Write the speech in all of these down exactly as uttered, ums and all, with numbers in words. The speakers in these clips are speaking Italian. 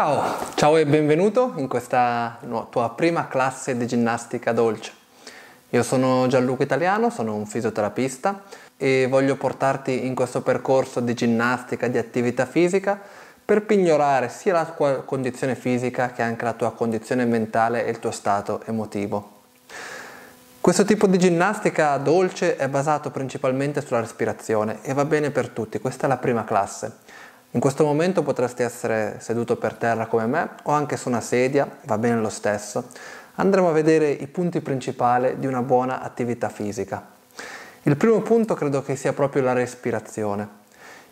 Ciao, ciao e benvenuto in questa tua prima classe di ginnastica dolce. Io sono Gianluca Italiano, sono un fisioterapista e voglio portarti in questo percorso di ginnastica, di attività fisica per pignorare sia la tua condizione fisica che anche la tua condizione mentale e il tuo stato emotivo. Questo tipo di ginnastica dolce è basato principalmente sulla respirazione e va bene per tutti, questa è la prima classe. In questo momento potresti essere seduto per terra come me o anche su una sedia, va bene lo stesso. Andremo a vedere i punti principali di una buona attività fisica. Il primo punto credo che sia proprio la respirazione.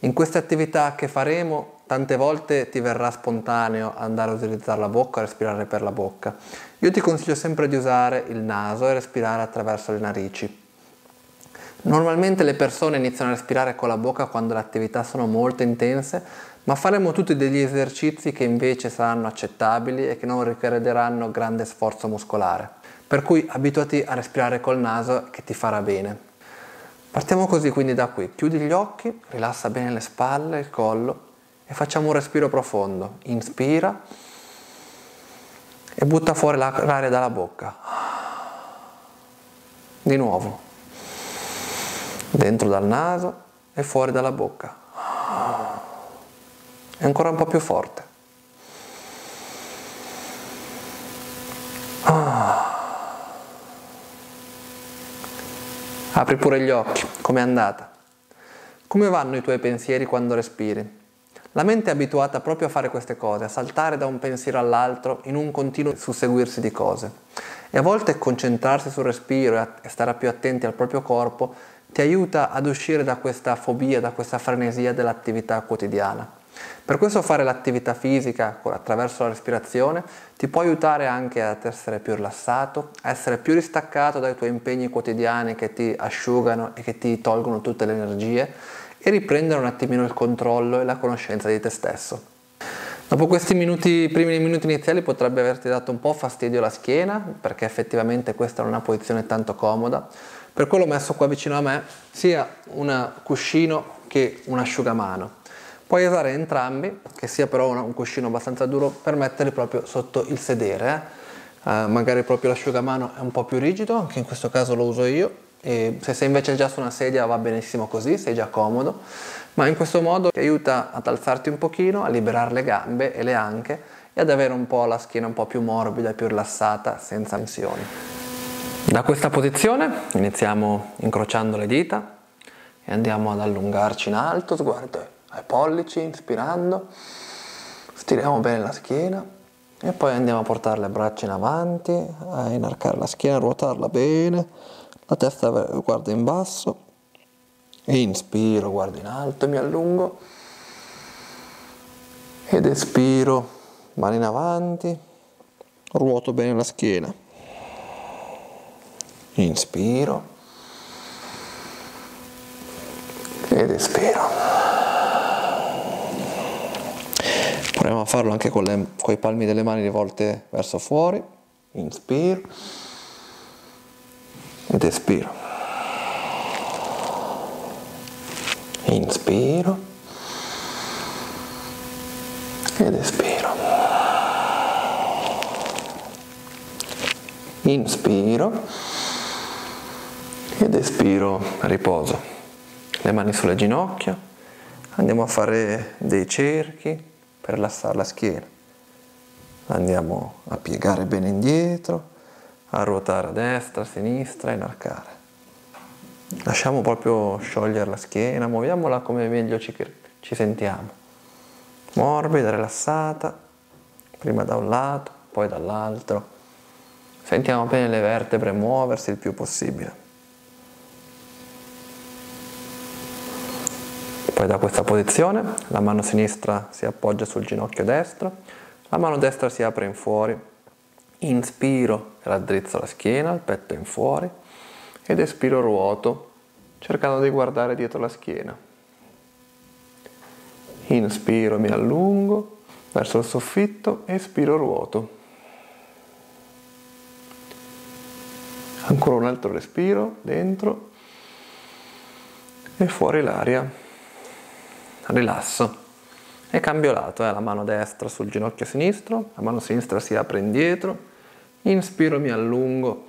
In queste attività che faremo tante volte ti verrà spontaneo andare a utilizzare la bocca, respirare per la bocca. Io ti consiglio sempre di usare il naso e respirare attraverso le narici. Normalmente le persone iniziano a respirare con la bocca quando le attività sono molto intense, ma faremo tutti degli esercizi che invece saranno accettabili e che non richiederanno grande sforzo muscolare. Per cui abituati a respirare col naso che ti farà bene. Partiamo così quindi da qui. Chiudi gli occhi, rilassa bene le spalle, il collo e facciamo un respiro profondo. Inspira e butta fuori l'aria dalla bocca. Di nuovo. Dentro dal naso e fuori dalla bocca e ancora un po' più forte. Apri pure gli occhi, com'è andata? Come vanno i tuoi pensieri quando respiri? La mente è abituata proprio a fare queste cose, a saltare da un pensiero all'altro in un continuo susseguirsi di cose, e a volte concentrarsi sul respiro e stare più attenti al proprio corpo ti aiuta ad uscire da questa fobia, da questa frenesia dell'attività quotidiana. Per questo fare l'attività fisica attraverso la respirazione ti può aiutare anche ad essere più rilassato, a essere più distaccato dai tuoi impegni quotidiani che ti asciugano e che ti tolgono tutte le energie e riprendere un attimino il controllo e la conoscenza di te stesso. Dopo questi minuti, primi minuti iniziali potrebbe averti dato un po' fastidio alla schiena, perché effettivamente questa non è una posizione tanto comoda. Per quello ho messo qua vicino a me sia un cuscino che un asciugamano. Puoi usare entrambi, che sia però un cuscino abbastanza duro per metterli proprio sotto il sedere. Eh? Eh, magari proprio l'asciugamano è un po' più rigido, anche in questo caso lo uso io. E se sei invece già su una sedia va benissimo così, sei già comodo, ma in questo modo ti aiuta ad alzarti un pochino, a liberare le gambe e le anche e ad avere un po' la schiena un po' più morbida, più rilassata, senza tensioni. Da questa posizione iniziamo incrociando le dita e andiamo ad allungarci in alto, sguardo ai pollici, inspirando, stiriamo bene la schiena e poi andiamo a portare le braccia in avanti, a inarcare la schiena, a ruotarla bene. La testa guarda in basso, e inspiro, guardo in alto, mi allungo, ed espiro, mani in avanti, ruoto bene la schiena, inspiro, ed espiro. Proviamo a farlo anche con, le, con i palmi delle mani rivolte verso fuori, inspiro, ed espiro, inspiro ed espiro, inspiro ed espiro, riposo, le mani sulle ginocchia, andiamo a fare dei cerchi per rilassare la schiena, andiamo a piegare bene indietro, a ruotare a destra, a sinistra, a inarcare. Lasciamo proprio sciogliere la schiena, muoviamola come meglio ci, ci sentiamo. Morbida, rilassata, prima da un lato, poi dall'altro. Sentiamo bene le vertebre muoversi il più possibile. Poi da questa posizione la mano sinistra si appoggia sul ginocchio destro, la mano destra si apre in fuori. Inspiro, raddrizzo la schiena, il petto in fuori ed espiro ruoto, cercando di guardare dietro la schiena. Inspiro, mi allungo verso il soffitto, espiro ruoto. Ancora un altro respiro, dentro e fuori l'aria. Rilasso. e cambio lato, eh, la mano destra sul ginocchio sinistro, la mano sinistra si apre indietro, inspiro mi allungo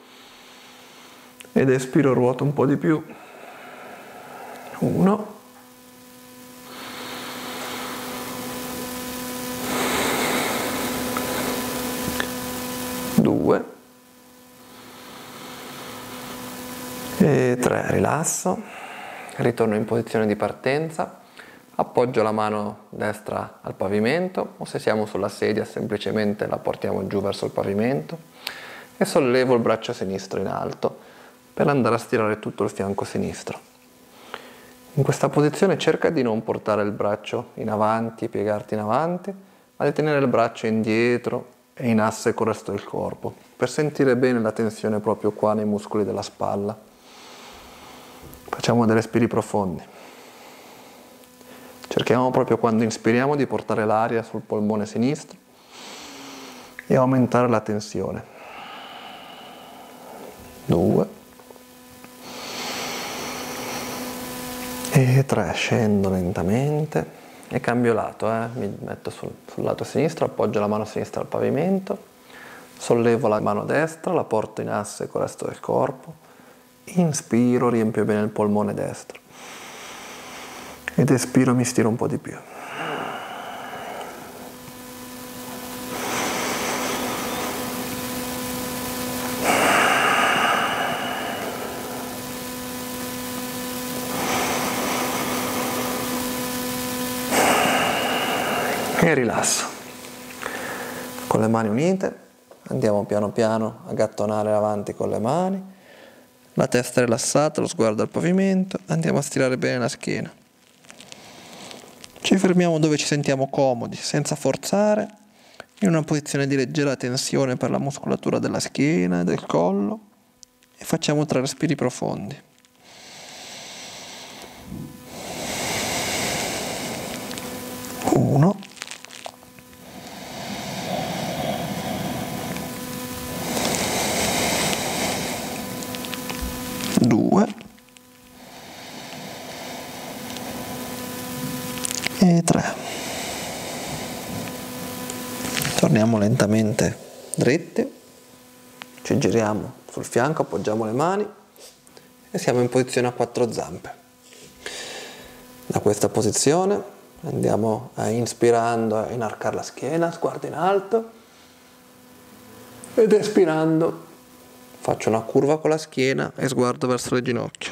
ed espiro ruoto un po' di più, uno, due e tre, rilasso, ritorno in posizione di partenza, appoggio la mano destra al pavimento o se siamo sulla sedia semplicemente la portiamo giù verso il pavimento e sollevo il braccio sinistro in alto per andare a stirare tutto il fianco sinistro. In questa posizione cerca di non portare il braccio in avanti, piegarti in avanti, ma di tenere il braccio indietro e in asse con il resto del corpo per sentire bene la tensione proprio qua nei muscoli della spalla. Facciamo dei respiri profondi. Cerchiamo proprio quando inspiriamo di portare l'aria sul polmone sinistro e aumentare la tensione. Due e tre, scendo lentamente e cambio lato, eh. Mi metto sul, sul lato sinistro, appoggio la mano sinistra al pavimento, sollevo la mano destra, la porto in asse con il resto del corpo, inspiro, riempio bene il polmone destro ed espiro, mi stiro un po' di più. E rilasso. Con le mani unite andiamo piano piano a gattonare avanti con le mani, la testa rilassata, lo sguardo al pavimento, andiamo a stirare bene la schiena. Ci fermiamo dove ci sentiamo comodi, senza forzare, in una posizione di leggera tensione per la muscolatura della schiena e del collo, e facciamo tre respiri profondi. Uno. E tre. Torniamo lentamente dritti, ci giriamo sul fianco, appoggiamo le mani e siamo in posizione a quattro zampe. Da questa posizione andiamo a, inspirando a inarcare la schiena, sguardo in alto, ed espirando faccio una curva con la schiena e sguardo verso le ginocchia.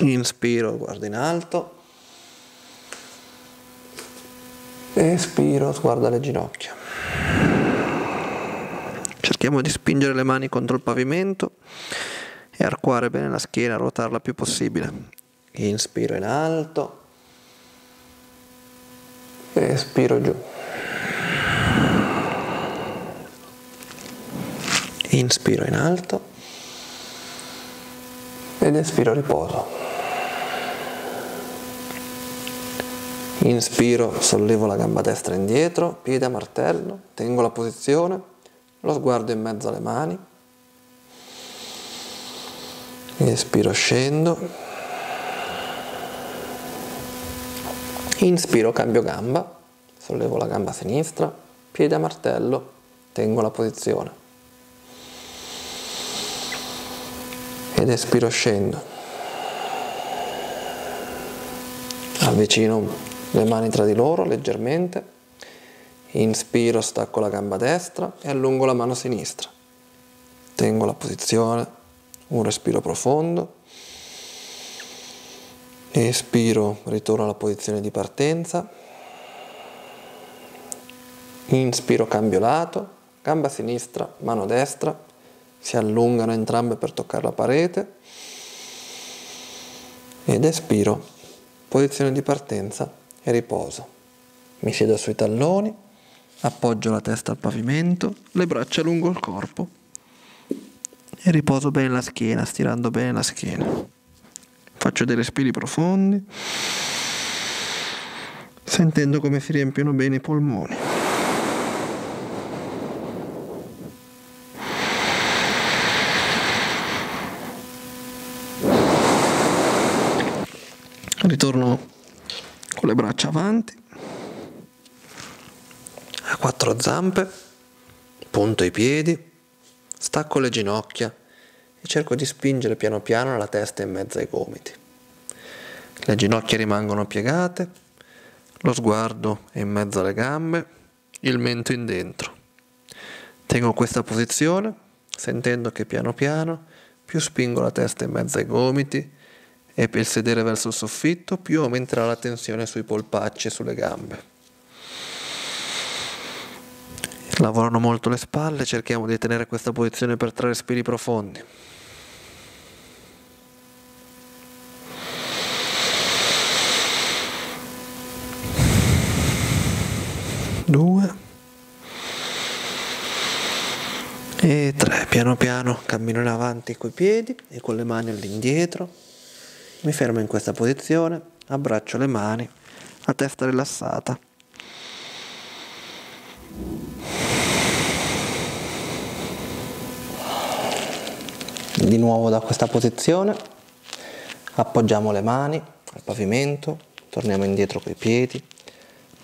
Inspiro, guardo in alto, espiro, sguardo alle ginocchia. Cerchiamo di spingere le mani contro il pavimento e arcuare bene la schiena, ruotarla più possibile. Inspiro in alto, espiro giù. Inspiro in alto ed espiro, riposo. Inspiro, sollevo la gamba destra indietro, piede a martello, tengo la posizione, lo sguardo in mezzo alle mani, espiro, scendo, inspiro, cambio gamba, sollevo la gamba sinistra, piede a martello, tengo la posizione, ed espiro, scendo, avvicino le mani tra di loro leggermente, inspiro, stacco la gamba destra e allungo la mano sinistra, tengo la posizione, un respiro profondo, espiro, ritorno alla posizione di partenza, inspiro, cambio lato, gamba sinistra, mano destra, si allungano entrambe per toccare la parete, ed espiro, posizione di partenza e riposo. Mi siedo sui talloni, appoggio la testa al pavimento, le braccia lungo il corpo e riposo bene la schiena, stirando bene la schiena. Faccio dei respiri profondi, sentendo come si riempiono bene i polmoni. Ritorno con le braccia avanti, a quattro zampe, punto i piedi, stacco le ginocchia e cerco di spingere piano piano la testa in mezzo ai gomiti. Le ginocchia rimangono piegate, lo sguardo è in mezzo alle gambe, il mento in dentro. Tengo questa posizione sentendo che piano piano più spingo la testa in mezzo ai gomiti e per il sedere verso il soffitto più aumenterà la tensione sui polpacci e sulle gambe. Lavorano molto le spalle, cerchiamo di tenere questa posizione per tre respiri profondi. Due e tre, piano piano cammino in avanti coi piedi e con le mani all'indietro, mi fermo in questa posizione, abbraccio le mani, la testa rilassata. Di nuovo da questa posizione appoggiamo le mani al pavimento, torniamo indietro coi piedi,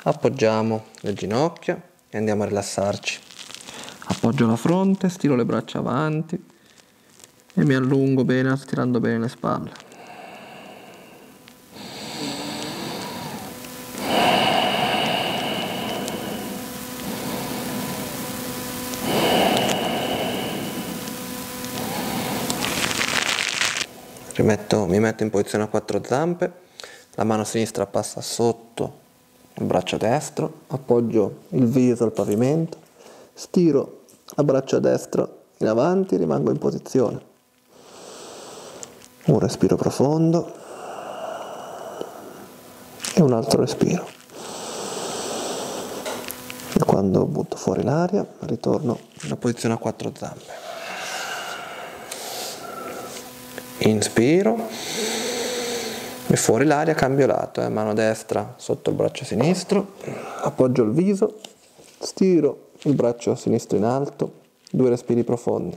appoggiamo le ginocchia e andiamo a rilassarci. Appoggio la fronte, stiro le braccia avanti e mi allungo bene, stirando bene le spalle. Rimetto, mi metto in posizione a quattro zampe, la mano sinistra passa sotto il braccio destro, appoggio il viso al pavimento, stiro il braccio destro in avanti, rimango in posizione. Un respiro profondo e un altro respiro. E quando butto fuori l'aria, ritorno nella posizione a quattro zampe. Inspiro e fuori l'aria cambio lato, eh? Mano destra sotto il braccio sinistro, appoggio il viso, stiro il braccio sinistro in alto, due respiri profondi.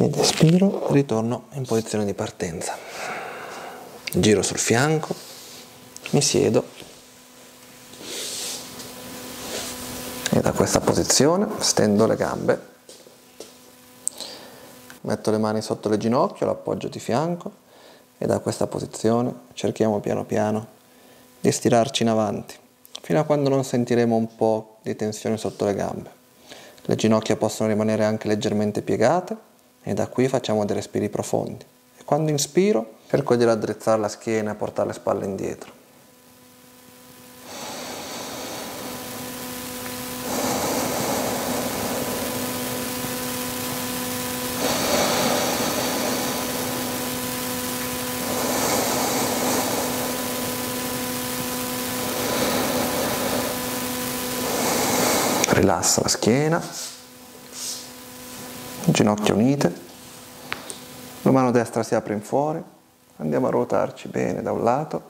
Ed espiro, ritorno in posizione di partenza. Giro sul fianco, mi siedo. E da questa posizione stendo le gambe, metto le mani sotto le ginocchia, l'appoggio di fianco e da questa posizione cerchiamo piano piano di stirarci in avanti fino a quando non sentiremo un po' di tensione sotto le gambe. Le ginocchia possono rimanere anche leggermente piegate e da qui facciamo dei respiri profondi. E quando inspiro cerco di raddrizzare la schiena e portare le spalle indietro. Rilassa la schiena, ginocchia unite, la mano destra si apre in fuori, andiamo a ruotarci bene da un lato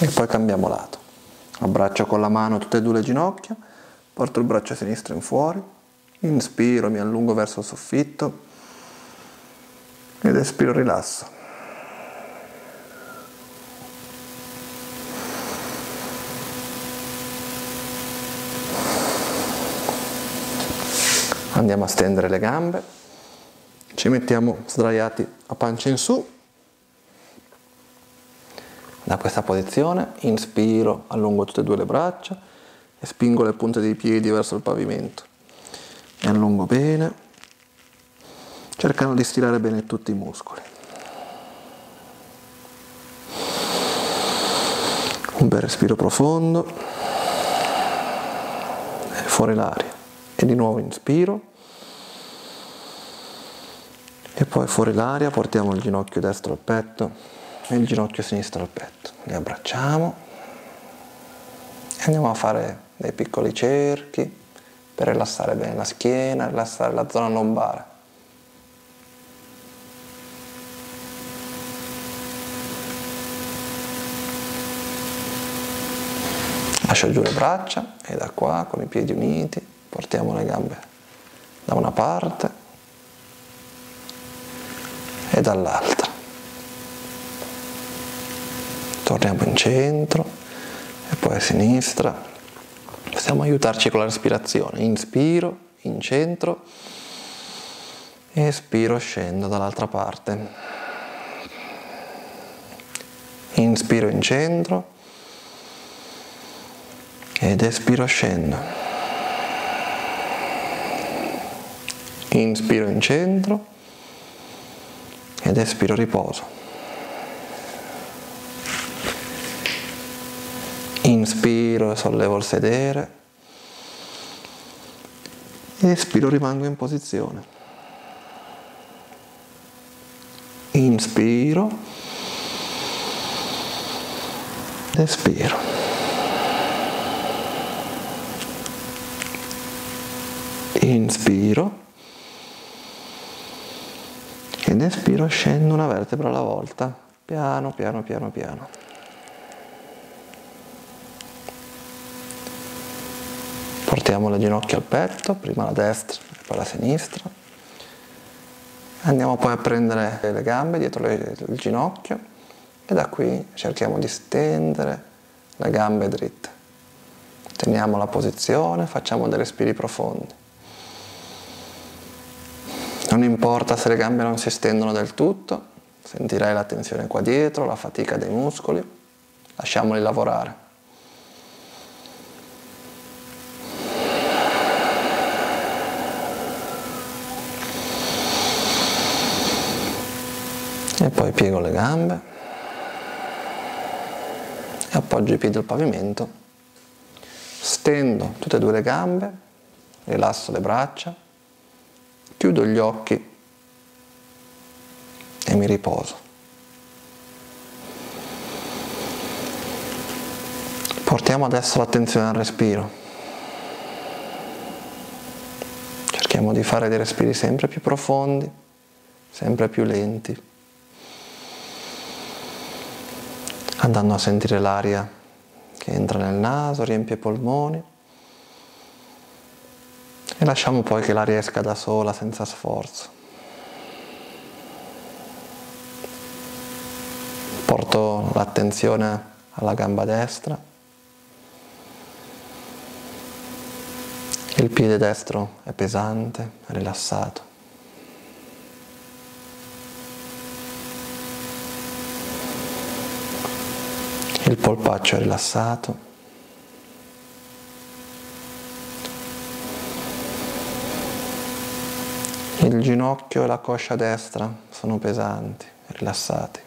e poi cambiamo lato. Abbraccio con la mano tutte e due le ginocchia, porto il braccio sinistro in fuori, inspiro, mi allungo verso il soffitto ed espiro, rilasso. Andiamo a stendere le gambe, ci mettiamo sdraiati a pancia in su. Da questa posizione inspiro, allungo tutte e due le braccia e spingo le punte dei piedi verso il pavimento. E allungo bene, cercando di stirare bene tutti i muscoli. Un bel respiro profondo e fuori l'aria. E di nuovo inspiro. E poi fuori l'aria portiamo il ginocchio destro al petto e il ginocchio sinistro al petto. Li abbracciamo e andiamo a fare dei piccoli cerchi per rilassare bene la schiena, rilassare la zona lombare. Lascio giù le braccia e da qua con i piedi uniti portiamo le gambe da una parte e dall'altra. Torniamo in centro e poi a sinistra. Possiamo aiutarci con la respirazione. Inspiro, in centro, espiro, scendo dall'altra parte. Inspiro in centro ed espiro, scendo. Inspiro in centro ed espiro, riposo. Inspiro, sollevo il sedere, espiro, rimango in posizione. Inspiro, espiro. Inspiro, ed espiro, scendo una vertebra alla volta, piano, piano, piano, piano. Portiamo le ginocchia al petto, prima la destra e poi la sinistra. Andiamo poi a prendere le gambe dietro le, il ginocchio e da qui cerchiamo di stendere le gambe dritte. Teniamo la posizione, facciamo dei respiri profondi. Non importa se le gambe non si stendono del tutto, sentirei la tensione qua dietro, la fatica dei muscoli, lasciamoli lavorare. E poi piego le gambe e appoggio i piedi al pavimento, stendo tutte e due le gambe, rilasso le braccia, chiudo gli occhi e mi riposo. Portiamo adesso l'attenzione al respiro. Cerchiamo di fare dei respiri sempre più profondi, sempre più lenti, andando a sentire l'aria che entra nel naso, riempie i polmoni e lasciamo poi che l'aria esca da sola, senza sforzo. Porto l'attenzione alla gamba destra, il piede destro è pesante, è rilassato. Il polpaccio è rilassato, il ginocchio e la coscia destra sono pesanti, rilassati.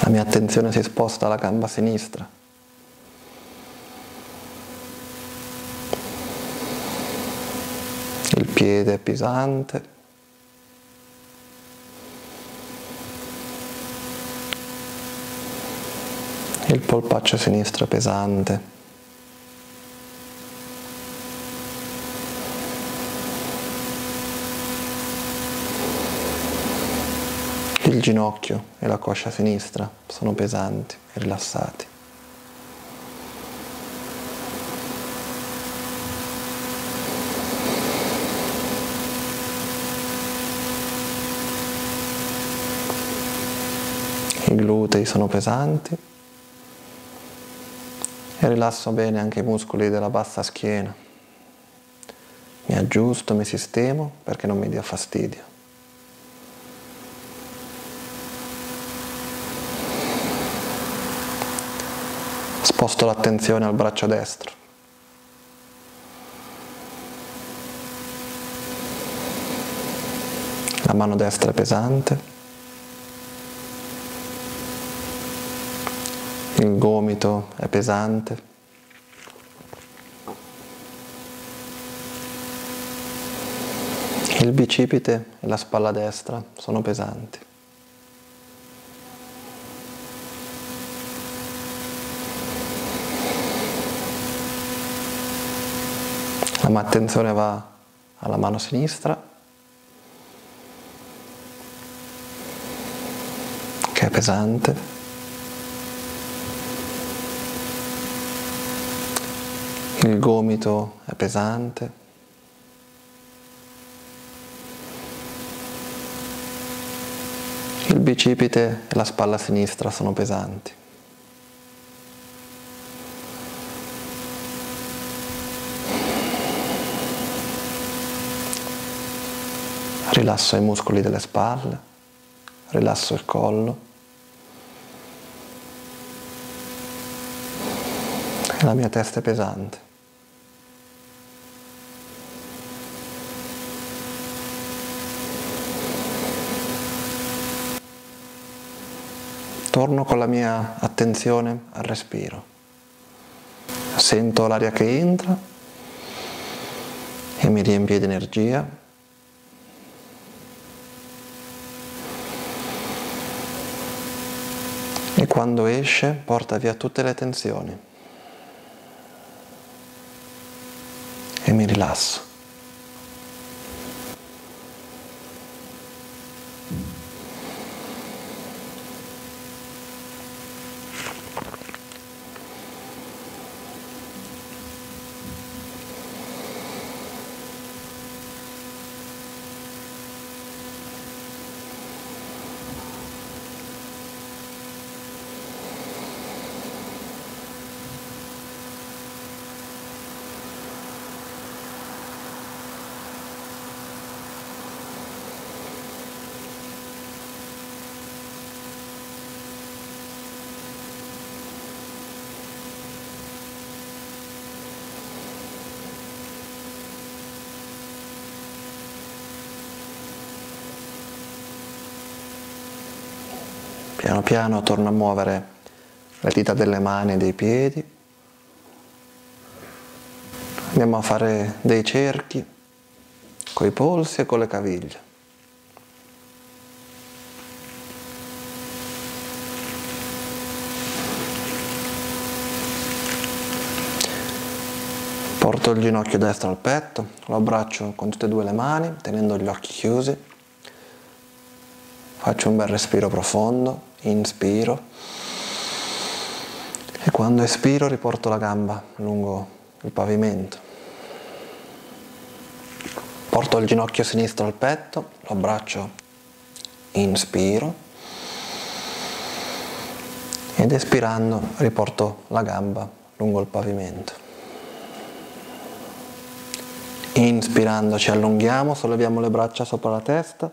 La mia attenzione si sposta alla gamba sinistra. Il piede è pesante, il polpaccio sinistro è pesante, il ginocchio e la coscia sinistra sono pesanti e rilassati. I glutei sono pesanti e rilasso bene anche i muscoli della bassa schiena. Mi aggiusto, mi sistemo perché non mi dia fastidio. Sposto l'attenzione al braccio destro. La mano destra è pesante. Il gomito è pesante, il bicipite e la spalla destra sono pesanti. La mia attenzione va alla mano sinistra, che è pesante, il gomito è pesante, il bicipite e la spalla sinistra sono pesanti. Rilasso i muscoli delle spalle, rilasso il collo, e la mia testa è pesante. Torno con la mia attenzione al respiro. Sento l'aria che entra e mi riempie di energia. E quando esce, porta via tutte le tensioni. E mi rilasso. Piano piano torno a muovere le dita delle mani e dei piedi. Andiamo a fare dei cerchi con i polsi e con le caviglie. Porto il ginocchio destro al petto, lo abbraccio con tutte e due le mani, tenendo gli occhi chiusi. Faccio un bel respiro profondo. Inspiro e quando espiro riporto la gamba lungo il pavimento. Porto il ginocchio sinistro al petto, lo abbraccio, inspiro ed espirando riporto la gamba lungo il pavimento. Inspirando ci allunghiamo, solleviamo le braccia sopra la testa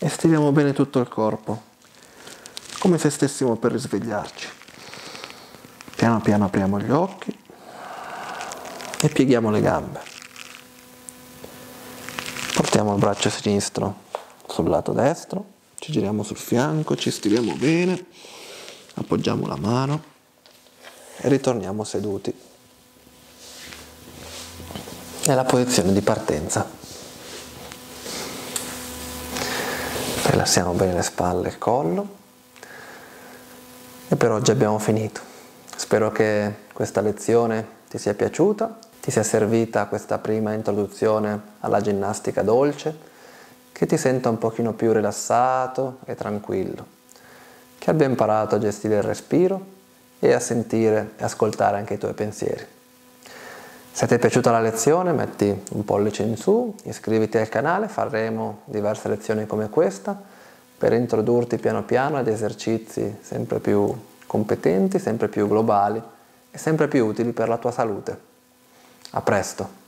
e stiriamo bene tutto il corpo, come se stessimo per risvegliarci. Piano piano apriamo gli occhi e pieghiamo le gambe. Portiamo il braccio sinistro sul lato destro, ci giriamo sul fianco, ci stiriamo bene, appoggiamo la mano e ritorniamo seduti nella posizione di partenza. Rilassiamo bene le spalle e il collo. E per oggi abbiamo finito. Spero che questa lezione ti sia piaciuta, ti sia servita questa prima introduzione alla ginnastica dolce, che ti senta un pochino più rilassato e tranquillo, che abbia imparato a gestire il respiro e a sentire e ascoltare anche i tuoi pensieri. Se ti è piaciuta la lezione metti un pollice in su, iscriviti al canale, faremo diverse lezioni come questa, per introdurti piano piano ad esercizi sempre più competenti, sempre più globali e sempre più utili per la tua salute. A presto!